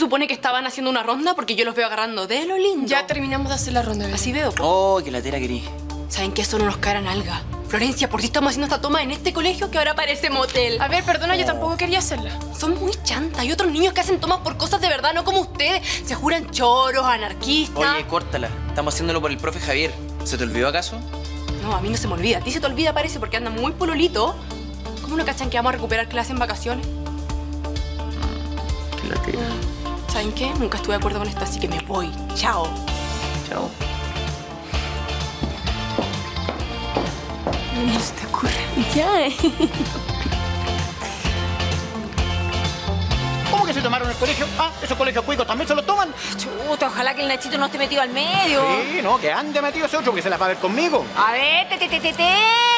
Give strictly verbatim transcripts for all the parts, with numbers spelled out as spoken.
supone que estaban haciendo una ronda porque yo los veo agarrando de lo lindo. Ya terminamos de hacer la ronda, Belén. Así veo. Oh, qué latera querí. ¿Saben qué? Son unos caras nalga. Florencia, ¿por qué estamos haciendo esta toma en este colegio que ahora parece motel? A ver, perdona, oh. yo tampoco quería hacerla. Son muy chantas. Hay otros niños que hacen tomas por cosas de verdad, no como ustedes. Se juran choros, anarquistas. Oye, córtala. Estamos haciéndolo por el profe Javier. ¿Se te olvidó acaso? No, a mí no se me olvida. A ti se te olvida, parece, porque andan muy pololito. ¿Cómo no cachan que vamos a recuperar clase en vacaciones? Mm, qué latera. Mm. ¿Saben qué? Nunca estuve de acuerdo con esto, así que me voy. Chao. Chao. No se te ocurre. Ya. Eh. ¿Cómo que se tomaron el colegio? Ah, esos colegios cuicos también se lo toman. Chuta, ojalá que el Nachito no esté metido al medio. Sí, no, que ande metido ese otro, que se las va a ver conmigo. A ver, te, te, te, te, te.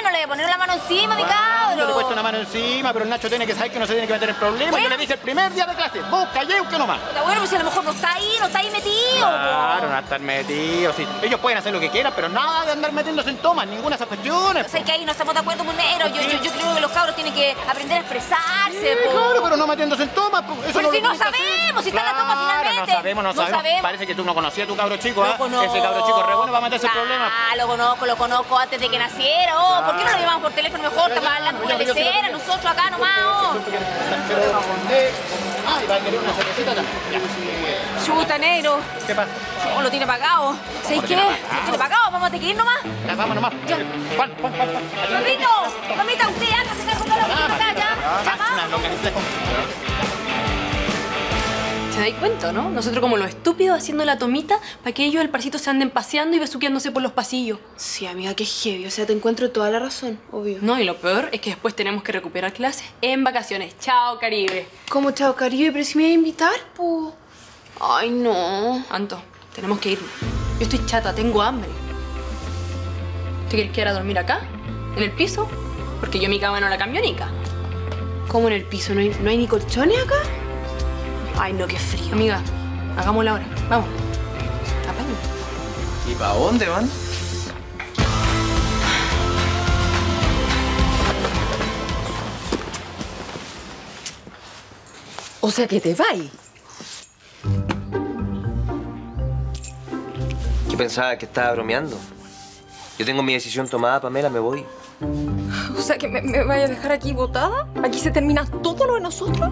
No le voy a poner la mano encima, bueno, mi cabro. Yo le he puesto una mano encima, pero el Nacho tiene que saber que no se tiene que meter en problemas. Bueno. Yo le dije el primer día de clase, vos callé, que no más. Pero bueno, pues si a lo mejor no está ahí, no está ahí metido. Claro, no va a estar metido. Sí. Ellos pueden hacer lo que quieran, pero nada de andar metiéndose en tomas, ninguna de esas cuestiones. O sea, que ahí no estamos de acuerdo, monero. Yo, yo, yo creo que los cabros tienen que aprender a expresarse. Sí, claro, pero no metiéndose en tomas. Eso pero no si no sabemos, si claro, está la toma finalmente. No sabemos, no, no sabemos. sabemos. Parece que tú no conocías a tu cabro chico, ¿ah? ¿Eh? Ese cabro chico re bueno va a meterse en problemas. Ah, lo conozco, lo conozco antes de que naciera. Oh, claro. ¿Por qué no lo llevamos por teléfono mejor? Estamos hablando con una pecera, nosotros acá nomás. Oh. Ah, y va a querer una cervecita también. Chuta, negro. ¿Qué pasa? No, lo tiene pagado. ¿Sabes qué? Lo tiene pagado, vamos a tequir nomás. Ya, vamos nomás. Juan, Juan, Juan. Rodrigo, mamita, usted anda, se está jugando la batalla. Ya, ya. ¿Se dais cuenta, no? Nosotros como los estúpidos haciendo la tomita para que ellos al parcito se anden paseando y besuqueándose por los pasillos. Sí, amiga, qué heavy. O sea, te encuentro toda la razón, obvio. No, y lo peor es que después tenemos que recuperar clases en vacaciones. Chao, Caribe. ¿Cómo chao, Caribe? Pero si me iba a invitar, po. Ay, no. Anto, tenemos que irnos. Yo estoy chata, tengo hambre. ¿Tú quieres quedar a dormir acá? ¿En el piso? Porque yo mi cama no la cambio nica. ¿Cómo en el piso? ¿No hay, no hay ni colchones acá? Ay, no, qué frío. Amiga, hagámoslo ahora. Vamos. Apaño. ¿Y para dónde van? O sea que te vais. ¿Qué pensaba? ¿Que estaba bromeando? Yo tengo mi decisión tomada, Pamela, me voy. O sea que me, me vaya a dejar aquí botada. ¿Aquí se termina todo lo de nosotros?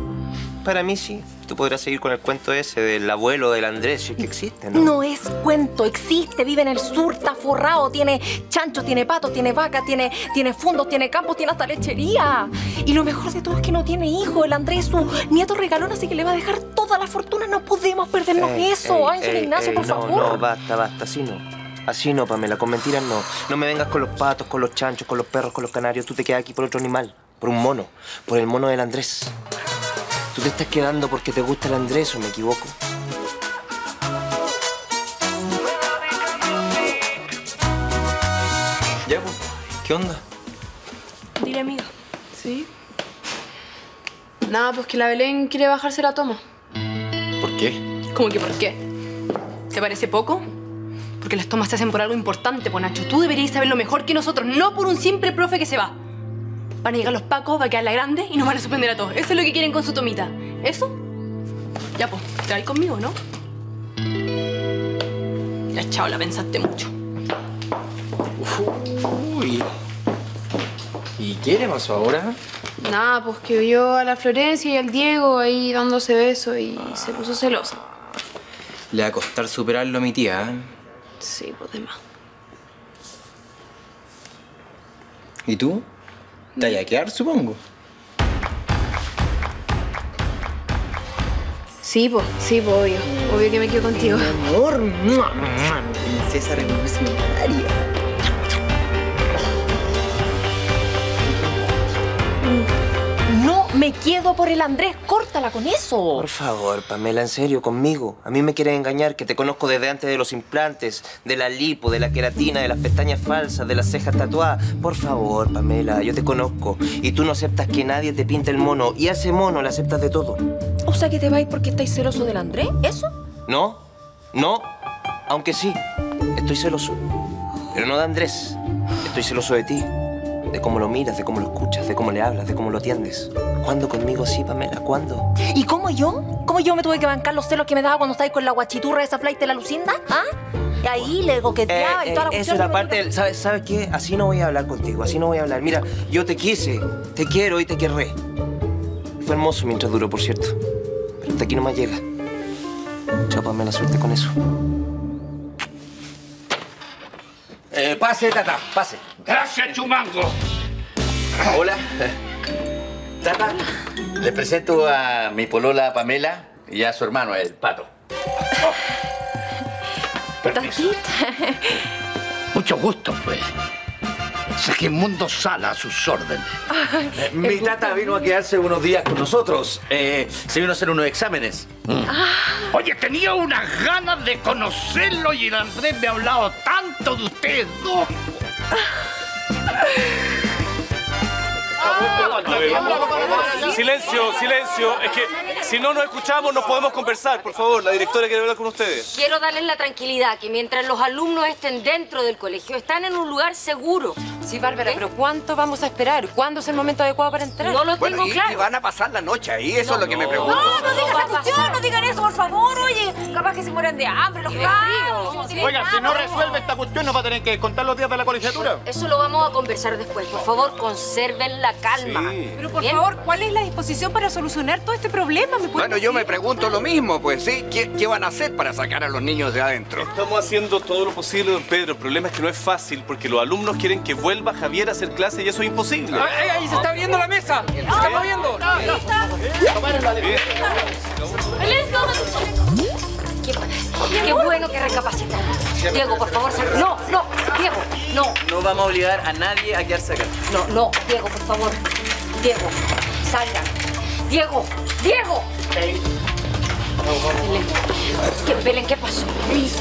Para mí sí. Tú podrás seguir con el cuento ese del abuelo del Andrés, si es que existe, ¿no? No es cuento, existe, vive en el sur, está forrado, tiene chanchos, tiene patos, tiene vacas, tiene, tiene fundos, tiene campos, tiene hasta lechería. Y lo mejor de todo es que no tiene hijo, el Andrés es su nieto regalón, así que le va a dejar toda la fortuna, no podemos perdernos ey, eso, Ángel Ignacio, ey, por no, favor. No, basta, basta, así no, así no, Pamela, con mentiras no. No me vengas con los patos, con los chanchos, con los perros, con los canarios, tú te quedas aquí por otro animal, por un mono, por el mono del Andrés. ¿Tú te estás quedando porque te gusta el Andrés o me equivoco? Ya, pues, ¿qué onda? Dile, amiga. ¿Sí? Nada, pues que la Belén quiere bajarse la toma. ¿Por qué? ¿Cómo que por qué? ¿Te parece poco? Porque las tomas se hacen por algo importante, pues, Nacho. Tú deberías saberlo mejor que nosotros, no por un simple profe que se va. Van a llegar los pacos, va a quedar la grande y nos van a suspender a todos. Eso es lo que quieren con su tomita. ¿Eso? Ya, pues, te vas conmigo, ¿no? Ya, chao, la pensaste mucho. Uy. ¿Y qué le pasó ahora? Nada, pues que vio a la Florencia y al Diego ahí dándose besos y ah. se puso celosa. Le va a costar superarlo a mi tía, ¿eh? Sí, pues demás. ¿Y tú? Te voy a quedar, supongo. Sí, po, sí, po, obvio. Obvio que me quedo contigo. Mi amor, princesa revolucionaria. No me quedo por el Andrés, córtala con eso. Por favor, Pamela, en serio, conmigo. A mí me quieres engañar, que te conozco desde antes de los implantes, de la lipo, de la queratina, de las pestañas falsas, de las cejas tatuadas. Por favor, Pamela, yo te conozco. Y tú no aceptas que nadie te pinte el mono. Y a ese mono le aceptas de todo. O sea que te vais porque estáis celoso del Andrés, ¿eso? No, no, aunque sí, estoy celoso. Pero no de Andrés, estoy celoso de ti. De cómo lo miras, de cómo lo escuchas, de cómo le hablas, de cómo lo atiendes. ¿Cuándo conmigo sí, Pamela? ¿Cuándo? ¿Y cómo yo? ¿Cómo yo me tuve que bancar los celos que me daba cuando estabais con la guachiturra esa flight de la Lucinda? ¿Ah? Y ahí le coqueteaba eh, y toda la eh, Esa es la parte, del, ¿sabes, ¿sabes qué? Así no voy a hablar contigo, así no voy a hablar. Mira, yo te quise, te quiero y te querré. Fue hermoso mientras duró, por cierto. Pero hasta aquí nomás llega. Chápame la suerte con eso. Eh, pase, Tata, pase. Gracias, Chumango. Hola. Tata, le presento a mi polola Pamela y a su hermano, el Pato. Permiso. Mucho gusto, pues. Sigmundo Sala a sus órdenes. Ay, eh, mi tata vino a quedarse unos días con nosotros. Eh, se vino a hacer unos exámenes. Mm. Ah. Oye, tenía unas ganas de conocerlo y el Andrés me ha hablado tanto de ustedes dos. Silencio, silencio. Es que si no nos escuchamos no podemos conversar. Por favor, la directora quiere hablar con ustedes. Quiero darles la tranquilidad que mientras los alumnos estén dentro del colegio, están en un lugar seguro. Sí, Bárbara, ¿eh? Pero ¿cuánto vamos a esperar? ¿Cuándo es el momento adecuado para entrar? No lo bueno, tengo y, claro. Y van a pasar la noche ahí, eso no, es lo que no. me pregunto. No, no digan esa cuestión, no digan eso, por favor. Oye, capaz que se mueran de hambre los cabros. Sí, oigan, si no resuelve esta cuestión nos va a tener que contar los días de la colegiatura. Eso lo vamos a conversar después. Por favor, conserven la calma. Sí. Pero por ¿bien? favor, ¿cuál es la disposición para solucionar todo este problema? ¿Me bueno, decir? Yo me pregunto lo mismo, pues, ¿sí? ¿Qué, ¿Qué van a hacer para sacar a los niños de adentro? Estamos haciendo todo lo posible, don Pedro. El problema es que no es fácil porque los alumnos quieren que vuelva Javier a hacer clase y eso es imposible. Ah, eh, ¡Ahí se está abriendo la mesa! ¡Se está moviendo! ¡No, no! ¡Qué, qué bueno que recapacitaron! Diego, por favor, sal... ¡No, no! ¡Diego, no! No vamos a obligar a nadie a quedarse acá. No, no, Diego, por favor. Diego, salgan. Diego, Diego. Hey. Belén. Belén, ¿qué pasó?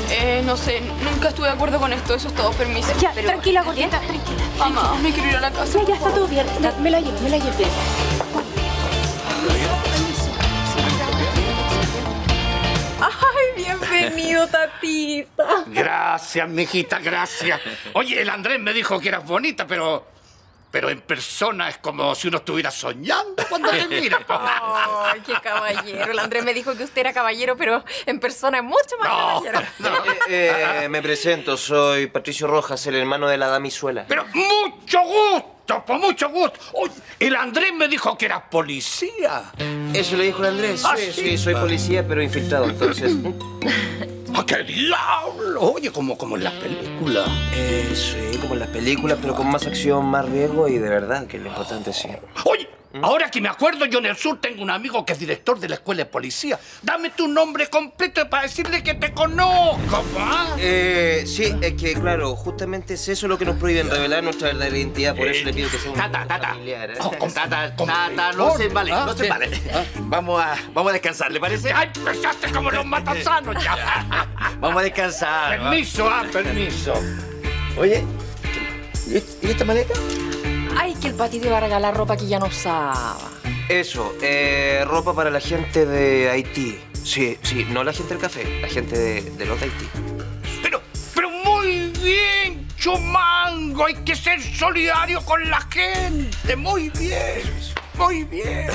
Eh, no sé, nunca estuve de acuerdo con esto, eso es todo, permiso. Ya, pero, tranquila, gordita, tranquila. Mamá, me quiero ir a la casa. Ya, ya está todo bien, no, me la llevo, me la llevo. Bien. ¡Ay, bienvenido, tatita! Gracias, mijita, gracias. Oye, el Andrés me dijo que eras bonita, pero... Pero en persona es como si uno estuviera soñando cuando te mira. ¡Ay, oh, qué caballero! El Andrés me dijo que usted era caballero, pero en persona es mucho más no, caballero. No. Eh, eh, me presento, soy Patricio Rojas, el hermano de la damizuela. ¡Pero mucho gusto, por mucho gusto! Oye, el Andrés me dijo que eras policía. Eso le dijo el Andrés. ¿Ah, sí? Sí, soy policía, pero infiltrado, entonces... ¡Ah, qué diablo! Oye, como, como en las películas. Eh, sí, como en las películas, pero con más acción, más riesgo y de verdad que lo importante sí. Oye, ¿Mm? ahora que me acuerdo, yo en el sur tengo un amigo que es director de la escuela de policía. Dame tu nombre completo para decirle que te conozco, ¿ah? Eh, sí, es que claro, justamente es eso lo que nos prohíben revelar nuestra verdadera identidad. Por eso eh, le pido que sea un tata, tata. familiar. ¿eh? Oh, con, tata, con, tata, no se vale, ¿Ah? no se vale. ¿Ah? Vamos a, vamos a descansar, ¿le parece? ¡Ay, empezaste como los matasanos ya! Vamos a descansar. Permiso, ¿va? ah, permiso. Oye, ¿y esta maleta? Ay, que el Pati te va a regalar ropa que ya no usaba. Eso, eh, ropa para la gente de Haití. Sí, sí, no la gente del café, la gente de, de los de Haití. Pero, pero muy bien, Chumango. Hay que ser solidario con la gente. Muy bien. Muy bien.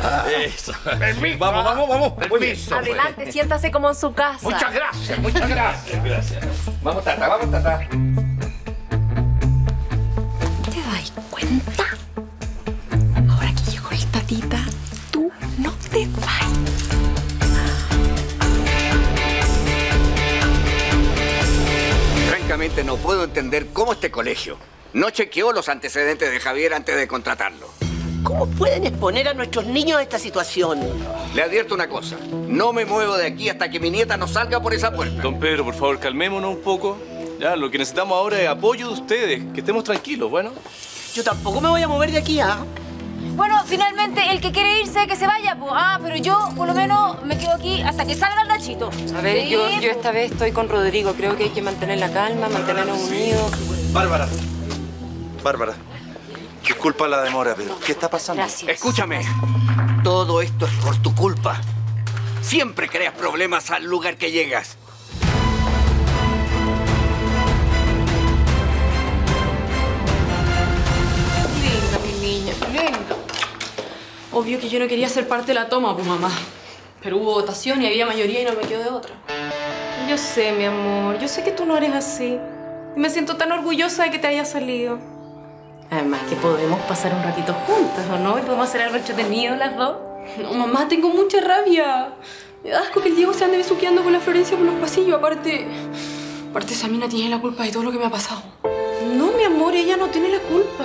Ah, eso. Permiso. Vamos, vamos, vamos. Permiso. Adelante, pues. Siéntase como en su casa. Muchas gracias, muchas gracias. Gracias. Vamos, tata, vamos, tata. ¿Te das cuenta? Ahora que llegó el tatita, tú no te vas. Francamente, no puedo entender cómo este colegio no chequeó los antecedentes de Javier antes de contratarlo. ¿Cómo pueden exponer a nuestros niños a esta situación? Le advierto una cosa. No me muevo de aquí hasta que mi nieta no salga por esa puerta. Don Pedro, por favor, calmémonos un poco. Ya, lo que necesitamos ahora es apoyo de ustedes. Que estemos tranquilos, ¿bueno? Yo tampoco me voy a mover de aquí, ¿ah? ¿eh? Bueno, finalmente, el que quiere irse, que se vaya, pues. Ah, pero yo, por lo menos, me quedo aquí hasta que salga el Nachito. A ver, sí, yo, yo esta vez estoy con Rodrigo. Creo que hay que mantener la calma, mantenernos sí. unidos. Bárbara. Bárbara. Disculpa la demora, Pedro. ¿Qué está pasando? Gracias. Escúchame. Todo esto es por tu culpa. Siempre creas problemas al lugar que llegas. Linda, mi niña, linda. Obvio que yo no quería ser parte de la toma, pues, mamá. Pero hubo votación y había mayoría y no me quedó de otra. Yo sé, mi amor. Yo sé que tú no eres así. Y me siento tan orgullosa de que te haya salido. Además, que podemos pasar un ratito juntas, ¿o no? Y podemos hacer algo entretenido las dos. No, mamá, tengo mucha rabia. Me da asco que el Diego se ande besuqueando con la Florencia por los pasillos. Aparte, aparte esa mina tiene la culpa de todo lo que me ha pasado. No, mi amor, ella no tiene la culpa.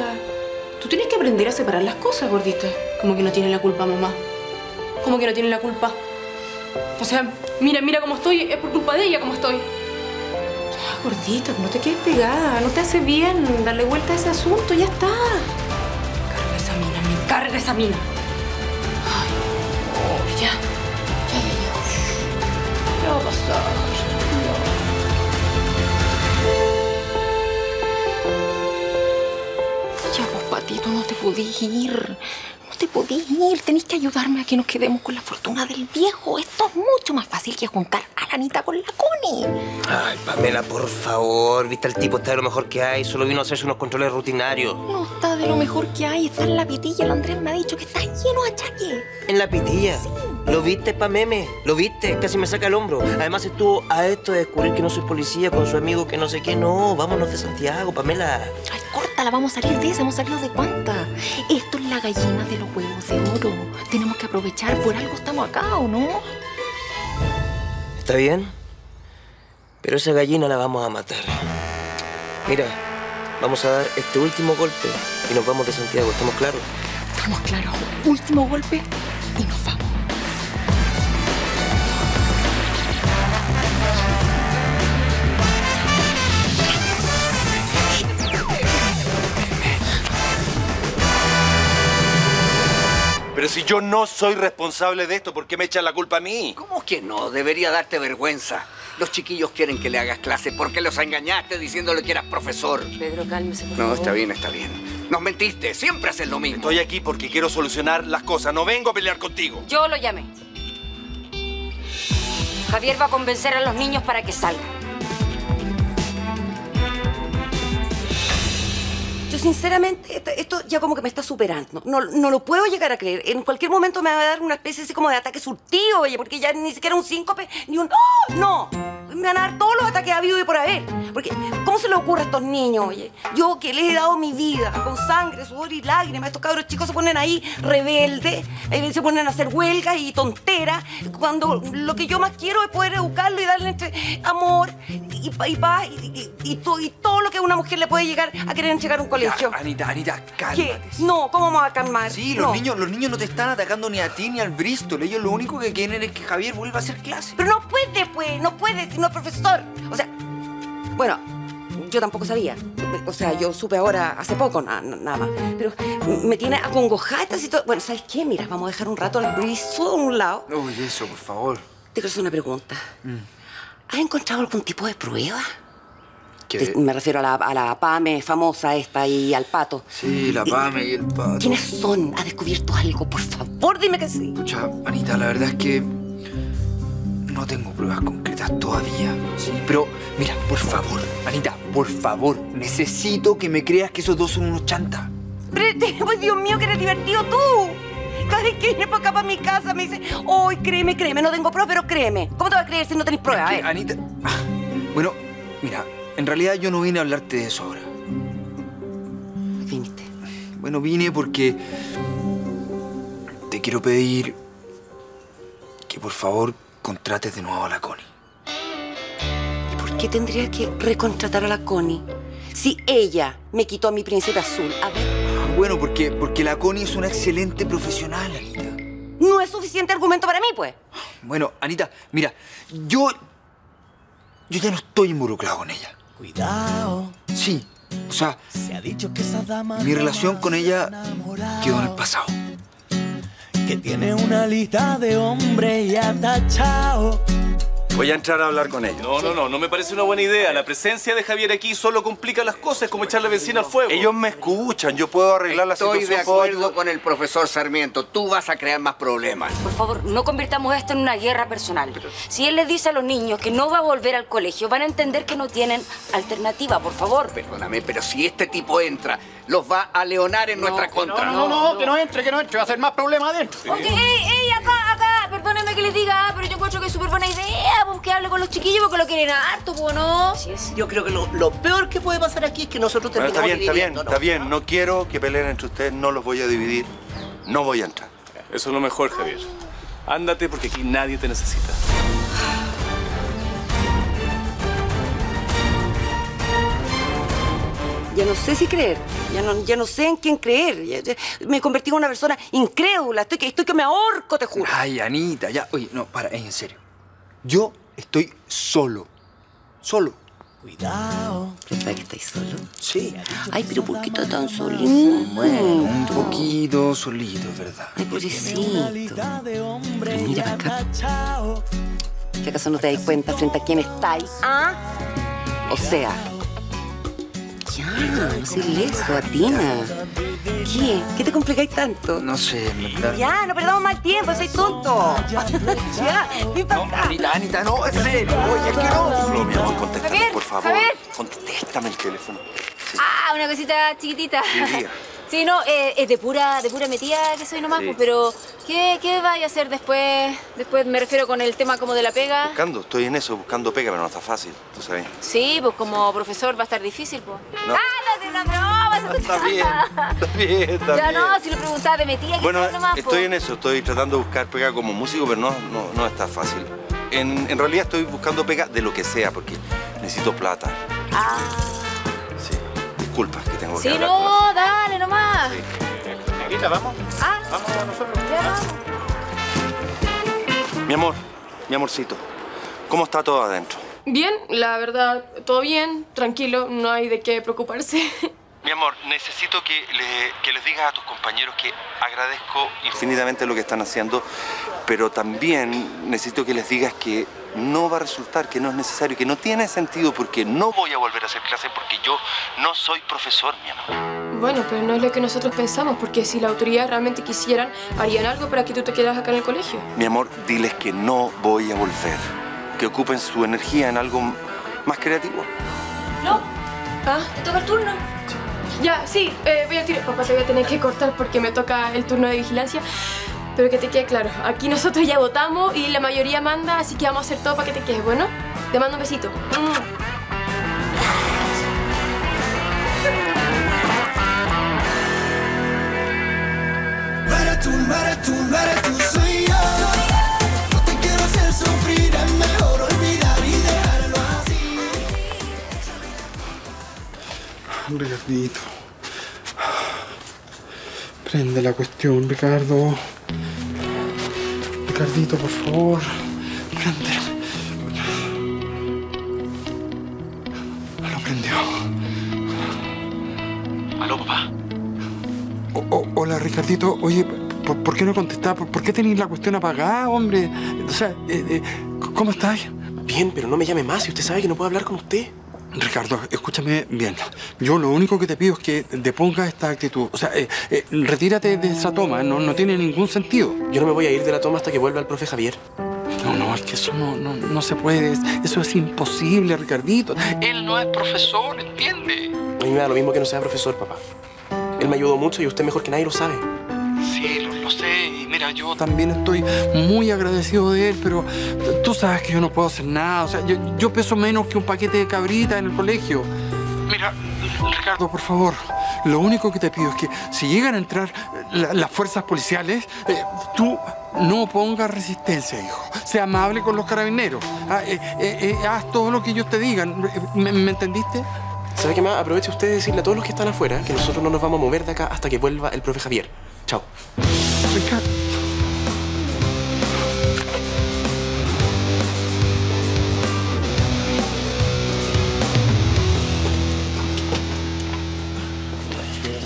Tú tienes que aprender a separar las cosas, gordita. Como que no tiene la culpa, mamá. Como que no tiene la culpa. O sea, mira, mira cómo estoy. Es por culpa de ella como estoy. Ah, gordita, no te quedes pegada. No te hace bien darle vuelta a ese asunto. Ya está. Me carga esa mina, me carga esa mina. Ay, oh, ya. Ya, ya, ya. ¿Qué va a pasar? Ya vos, patito, no te podés ir. No te podés ir. Tenés que ayudarme a que nos quedemos con la fortuna del viejo. Esto es mucho más fácil que juntar a la Anita con la Connie. Ay, Pamela, por favor. Viste, el tipo está de lo mejor que hay. Solo vino a hacerse unos controles rutinarios. No está de lo mejor que hay. Está en la pitilla. El Andrés me ha dicho que está lleno de achaques. ¿En la pitilla? Sí. Lo viste, pa' meme. Lo viste. Casi me saca el hombro. Además, estuvo a esto de descubrir que no soy policía con su amigo que no sé qué. No, vámonos de Santiago, Pamela. Ay, córtala. Vamos a salir de esa. Vamos a salir de cuánta. Esto es la gallina de los huevos de oro. Tenemos que aprovechar. Por algo estamos acá, ¿o no? Está bien. Pero esa gallina la vamos a matar. Mira, vamos a dar este último golpe y nos vamos de Santiago. ¿Estamos claros? Estamos claros. Último golpe y nos vamos. Pero si yo no soy responsable de esto, ¿por qué me echan la culpa a mí? ¿Cómo que no? Debería darte vergüenza. Los chiquillos quieren que le hagas clase. ¿Por qué los engañaste diciéndole que eras profesor? Pedro, cálmese, por favor. No, está bien, está bien. Nos mentiste. Siempre haces lo mismo. Estoy aquí porque quiero solucionar las cosas. No vengo a pelear contigo. Yo lo llamé. Javier va a convencer a los niños para que salgan. Yo, sinceramente, esto ya como que me está superando. No, no lo puedo llegar a creer. En cualquier momento me va a dar una especie así como de ataque surtido, oye, porque ya ni siquiera un síncope, ni un... ¡Oh! ¡No! Me van a dar todos los ataques habidos y por haber. Porque, ¿cómo se les ocurre a estos niños, oye? Yo que les he dado mi vida, con sangre, sudor y lágrimas. Estos cabros chicos se ponen ahí rebeldes, eh, se ponen a hacer huelgas y tonteras, cuando lo que yo más quiero es poder educarlo y darle entre amor y, y paz y, y, y, to, y todo lo que una mujer le puede llegar a querer entregar a un colegio. Ya, Anita, Anita, cálmate. ¿Qué? No, ¿cómo vamos a calmar? Sí, los, no. niños, los niños no te están atacando ni a ti ni al Bristol. Ellos lo único que quieren es que Javier vuelva a hacer clase. Pero no puede, pues, no puede, si no es profesor. O sea, bueno, yo tampoco sabía. O sea, yo supe ahora hace poco, na nada más. Pero me tiene acongojada esta situación. Bueno, ¿sabes qué? Mira, vamos a dejar un rato al Bristol a un lado. No, eso, por favor. Te quiero hacer una pregunta. Mm. ¿Has encontrado algún tipo de prueba? ¿Qué? Me refiero a la, a la Pame famosa esta y al Pato. Sí, la Pame y el Pato. ¿Quiénes son? ¿Has descubierto algo? Por favor, dime que sí. Pucha, Anita, la verdad es que no tengo pruebas concretas todavía. Sí, pero mira, por favor, Anita, por favor, necesito que me creas que esos dos son unos chantas. Pero, pues, Dios mío, que eres divertido tú. Cada vez que vienes para acá, para mi casa, me dice, ¡ay, créeme, créeme! No tengo pruebas, pero créeme. ¿Cómo te vas a creer si no tenés pruebas? ¿Eh? Anita, ah, bueno, mira, en realidad yo no vine a hablarte de eso ahora. ¿Viniste? Bueno, vine porque te quiero pedir que por favor contrates de nuevo a la Connie. ¿Y por qué tendría que recontratar a la Connie si ella me quitó a mi príncipe azul? A ver. Ah, bueno, porque, porque la Connie es una excelente profesional, Anita. No es suficiente argumento para mí, pues. Bueno, Anita, mira, yo... Yo ya no estoy involucrado con ella. Cuidado. Sí, o sea, se ha dicho que esa dama mi relación con ella quedó en el pasado. Que tiene una lista de hombres y atachado. Voy a entrar a hablar con ella. No, no, no, no me parece una buena idea. La presencia de Javier aquí solo complica las cosas, como echarle benzina al fuego. Ellos me escuchan, yo puedo arreglar la situación. Estoy de acuerdo con el profesor Sarmiento. Tú vas a crear más problemas. Por favor, no convirtamos esto en una guerra personal. Si él les dice a los niños que no va a volver al colegio, van a entender que no tienen alternativa, por favor. Perdóname, pero si este tipo entra, los va a leonar en nuestra contra. No, no, no, que no entre, que no entre. Va a hacer más problemas adentro. Ok, ey, ey, acá, acá, perdóneme. persona que les diga, ah, pero yo encuentro que es súper buena idea, pues que hable con los chiquillos porque lo quieren harto, pues, ¿no? Así es. Yo creo que lo, lo peor que puede pasar aquí es que nosotros terminamos bueno, está bien, está bien, está bien. No quiero que peleen entre ustedes, no los voy a dividir, no voy a entrar. Eso es lo mejor, Javier. Ándate porque aquí nadie te necesita. Ya no sé si creer, ya no, ya no sé en quién creer. Ya, ya, me he convertido en una persona incrédula, estoy que, estoy que me ahorco, te juro. Ay, Anita, ya, oye, no, para, es en serio. Yo estoy solo, solo. Cuidado. ¿Verdad que estáis solo? Sí. Ay, pero ¿por qué está tan solito? Bueno, un poquito solito, ¿verdad? Ay, pobrecito. Pero mira acá. ¿Qué acaso no te das cuenta frente a quién estáis? ¿Ah? O sea... Ya, no seas leso, Atina. ¿Qué? ¿Qué te complicáis tanto? No sé, en verdad. Ya, no perdamos mal tiempo, soy tonto. Ya, ven para acá. No, Anita, Anita, no, en serio. Oye, es que no. Flo, mi amor, contéstame, Javier, por favor. Javier. Contéstame el teléfono. Sí. Ah, una cosita chiquitita. Sí, sí no, eh, es de pura, de pura metida que soy nomás, sí. Pues, pero ¿qué, qué vais a hacer después? Después me refiero con el tema como de la pega. Buscando, estoy en eso, buscando pega, pero no está fácil, tú sabes. Sí, pues como profesor va a estar difícil, pues. No. ¡Ah, no, es una broma! No, está bien, está bien, está ya bien. No, si lo preguntaba de metida, ¿qué bueno, soy nomás, estoy pues? En eso, estoy tratando de buscar pega como músico, pero no, no, no está fácil. En, en realidad estoy buscando pega de lo que sea, porque necesito plata. Ah. Sí, disculpas que tengo que sí, hablar. Sí, no, con dale nomás. Sí. Anita, vamos. Ah. Vamos a nosotros. Ya. Mi amor, mi amorcito, ¿cómo está todo adentro? Bien, la verdad, todo bien, tranquilo, no hay de qué preocuparse. Mi amor, necesito que, le, que les digas a tus compañeros que agradezco infinitamente lo que están haciendo, pero también necesito que les digas que no va a resultar, que no es necesario, que no tiene sentido porque no voy a volver a hacer clase porque yo no soy profesor, mi amor. Bueno, pero no es lo que nosotros pensamos, porque si la autoridad realmente quisieran, harían algo para que tú te quedaras acá en el colegio. Mi amor, diles que no voy a volver, que ocupen su energía en algo más creativo. No, ¿ah? Te toca el turno. Ya, sí, eh, voy a tirar. Papá, te voy a tener que cortar porque me toca el turno de vigilancia. Pero que te quede claro, aquí nosotros ya votamos y la mayoría manda, así que vamos a hacer todo para que te quedes, ¿bueno? Te mando un besito. Ricardito, prende la cuestión, Ricardo. Ricardito, por favor, prende. Lo prendió. Aló, papá. O, o, hola, Ricardito. Oye, ¿por, por qué no contestás? ¿Por, por qué tenéis la cuestión apagada, hombre? O sea, eh, eh, ¿cómo estás? Bien, pero no me llame más si usted sabe que no puedo hablar con usted. Ricardo, escúchame bien. Yo lo único que te pido es que depongas esta actitud. O sea, eh, eh, retírate de esa toma. No, no tiene ningún sentido. Yo no me voy a ir de la toma hasta que vuelva el profe Javier. No, no, es que eso no, no, no se puede. Eso es imposible, Ricardito. Él no es profesor, ¿entiende? A mí me da lo mismo que no sea profesor, papá. Él me ayudó mucho y usted mejor que nadie lo sabe. Sí, lo, lo sé. Y mira, yo también estoy muy agradecido de él, pero tú sabes que yo no puedo hacer nada. O sea, yo, yo peso menos que un paquete de cabrita en el colegio. Mira, Ricardo, por favor, lo único que te pido es que si llegan a entrar la, las fuerzas policiales, eh, tú no pongas resistencia, hijo. Sea amable con los carabineros. Ah, eh, eh, eh, haz todo lo que ellos te digan. ¿Me, me entendiste? ¿Sabe qué más? Aproveche usted de decirle a todos los que están afuera que nosotros no nos vamos a mover de acá hasta que vuelva el profe Javier. Chao. Ricardo.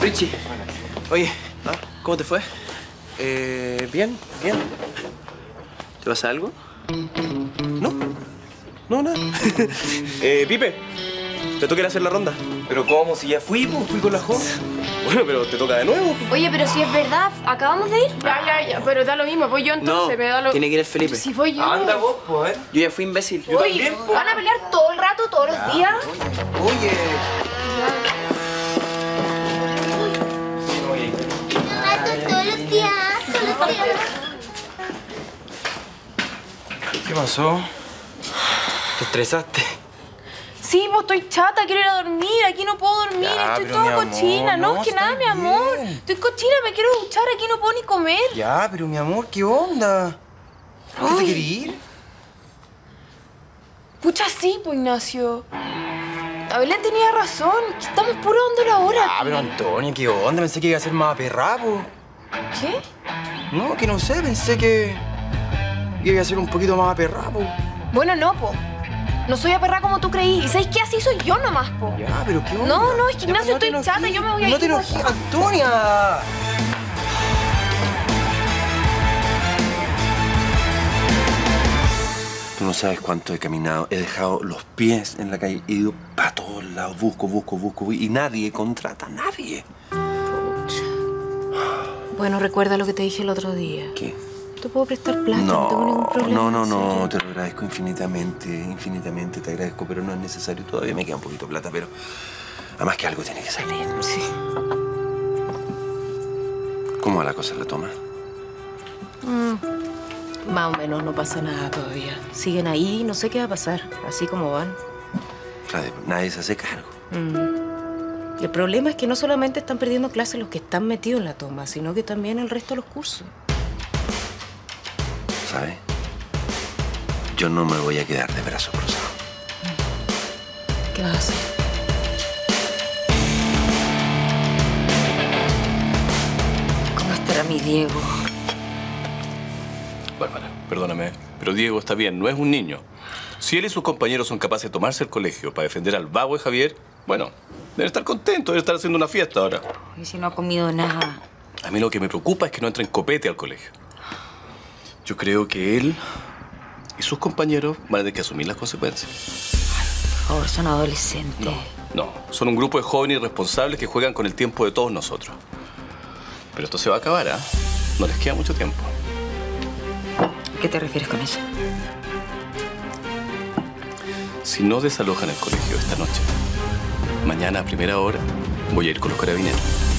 Richi. Oye, ¿ah? ¿Cómo te fue? Eh, bien, bien. ¿Te pasa algo? No. No, nada. eh, Pipe, te toca ir a hacer la ronda. ¿Pero cómo? Si ya fui, pues, fui con la joven. Bueno, pero te toca de nuevo. Oye, pero si es verdad, acabamos de ir. Ya, ya, ya, pero da lo mismo, voy yo entonces, no, me da lo... tiene que ir el Felipe. Si voy yo. Anda vos, pues, ¿eh? Yo ya fui imbécil. Yo oye, también, pues. ¿Van a pelear todo el rato, todos ya, los días? Oye. Oye. Oye. Todos los días, todos los días. ¿Qué pasó? ¿Te estresaste? Sí, pues estoy chata, quiero ir a dormir, aquí no puedo dormir, ya, estoy toda amor, cochina. No, no, es que nada, bien. Mi amor, estoy cochina, me quiero duchar, aquí no puedo ni comer. Ya, pero mi amor, ¿qué onda? ¿Dónde Ay. te quieres ir? Pucha, sí, pues, Ignacio. A Belén tenía razón, que estamos puro onda la hora. Ah, pero Antonia, ¿qué onda? Pensé que iba a ser más aperrapo. ¿Qué? No, que no sé, pensé que iba a ser un poquito más aperrapo. Bueno, no, po. No soy aperra como tú creí. ¿Y sabes qué? Así soy yo nomás, po. Ya, pero ¿qué onda? No, no, es que Ignacio, estoy chata, yo me voy a ir. No te enojes, Antonia. Tú no sabes cuánto he caminado. He dejado los pies en la calle. He ido para todos lados. Busco, busco, busco. Y nadie contrata a nadie. Bueno, recuerda lo que te dije el otro día. ¿Qué? Te puedo prestar plata, no, no tengo ningún problema. No, no, no, ¿sí? Te lo agradezco infinitamente, infinitamente te agradezco, pero no es necesario. Todavía me queda un poquito de plata, pero además que algo tiene que salir. Sí. ¿Cómo va la cosa? ¿La toma? Mm, más o menos, no pasa nada todavía. Siguen ahí, no sé qué va a pasar, así como van. Claro, nadie se hace cargo. Mm. El problema es que no solamente están perdiendo clases los que están metidos en la toma, sino que también el resto de los cursos. ¿Sabes? Yo no me voy a quedar de brazos cruzados. ¿Qué vas a hacer? ¿Cómo estará mi Diego? Bárbara, perdóname, pero Diego está bien, no es un niño. Si él y sus compañeros son capaces de tomarse el colegio para defender al vago de Javier, bueno, debe estar contento, debe estar haciendo una fiesta ahora. ¿Y si no ha comido nada? A mí lo que me preocupa es que no entre en copete al colegio. Yo creo que él y sus compañeros van a tener que asumir las consecuencias. Ay, por favor, son adolescentes. No, no. Son un grupo de jóvenes irresponsables que juegan con el tiempo de todos nosotros. Pero esto se va a acabar, ¿ah? ¿eh? No les queda mucho tiempo. ¿A qué te refieres con eso? Si no desalojan el colegio esta noche, mañana a primera hora voy a ir con los carabineros.